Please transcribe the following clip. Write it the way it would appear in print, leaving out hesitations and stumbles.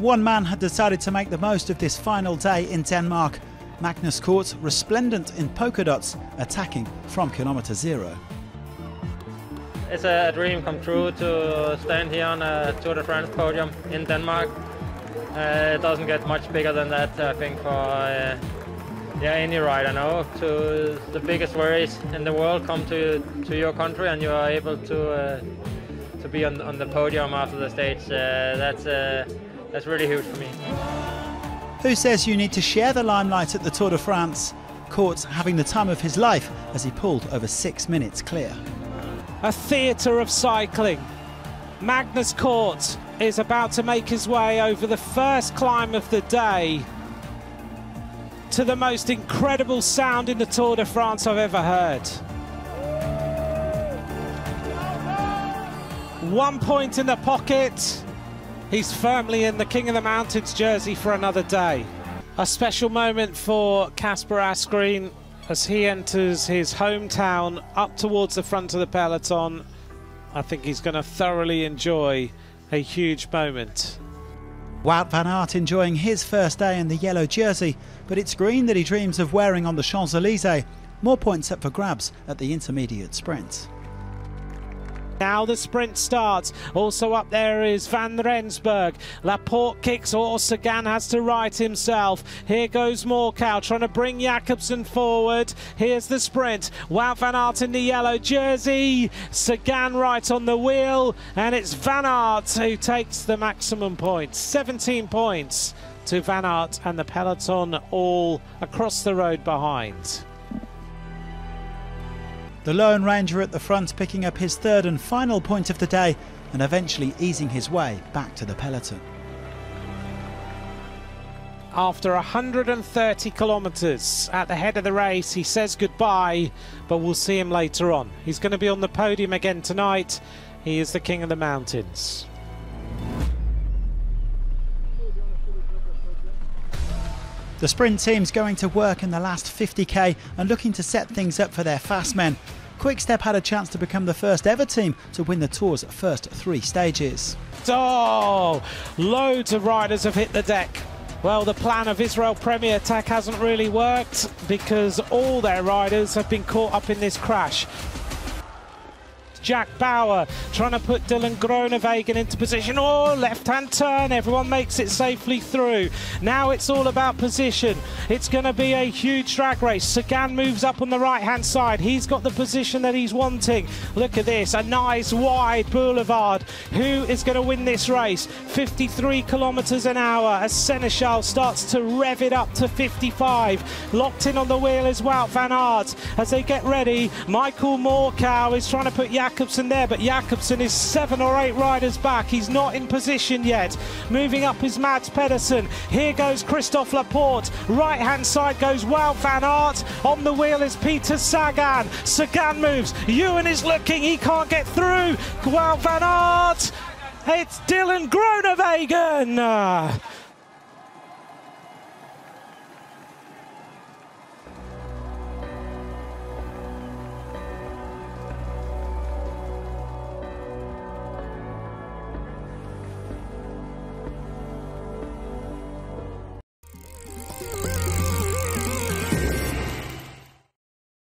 One man had decided to make the most of this final day in Denmark. Magnus Cort, resplendent in polka dots, attacking from kilometre zero. It's a dream come true to stand here on a Tour de France podium in Denmark. It doesn't get much bigger than that, I think, for any rider now. To the biggest race in the world come to your country, and you are able to be on the podium after the stage. That's really huge for me. Who says you need to share the limelight at the Tour de France? Cort's having the time of his life as he pulled over 6 minutes clear. A theatre of cycling. Magnus Cort is about to make his way over the first climb of the day to the most incredible sound in the Tour de France I've ever heard. 1 point in the pocket. He's firmly in the King of the Mountains jersey for another day. A special moment for Kasper Asgreen as he enters his hometown up towards the front of the peloton. I think he's going to thoroughly enjoy a huge moment. Wout van Aert enjoying his first day in the yellow jersey, but it's green that he dreams of wearing on the Champs-Élysées. More points up for grabs at the intermediate sprint. Now the sprint starts. Also up there is Van Rensburg. Laporte kicks, or Sagan has to right himself. Here goes Mørkøv trying to bring Jakobsen forward. Here's the sprint. Wout van Aert in the yellow jersey. Sagan right on the wheel. And it's Van Aert who takes the maximum points. 17 points to Van Aert and the peloton all across the road behind. The Lone Ranger at the front picking up his third and final point of the day and eventually easing his way back to the peloton. After 130 kilometres at the head of the race, he says goodbye, but we'll see him later on. He's going to be on the podium again tonight. He is the King of the Mountains. The sprint team's going to work in the last 50k and looking to set things up for their fast men. Quickstep had a chance to become the first ever team to win the Tour's first three stages. Oh, loads of riders have hit the deck. Well, the plan of Israel Premier Tech hasn't really worked because all their riders have been caught up in this crash. Jack Bauer trying to put Dylan Groenewegen into position. Oh, left-hand turn. Everyone makes it safely through. Now it's all about position. It's going to be a huge drag race. Sagan moves up on the right-hand side. He's got the position that he's wanting. Look at this. A nice wide boulevard. Who is going to win this race? 53 kilometers an hour as Seneschal starts to rev it up to 55. Locked in on the wheel is Wout van Aert. As they get ready, Michael Mørkøv is trying to put Jakobsen there, but Jakobsen is 7 or 8 riders back. He's not in position yet. Moving up is Mads Pedersen. Here goes Christophe Laporte. Right hand side goes Wout van Aert. On the wheel is Peter Sagan. Sagan moves. Ewan is looking. He can't get through. Wout van Aert. It's Dylan Groenewegen.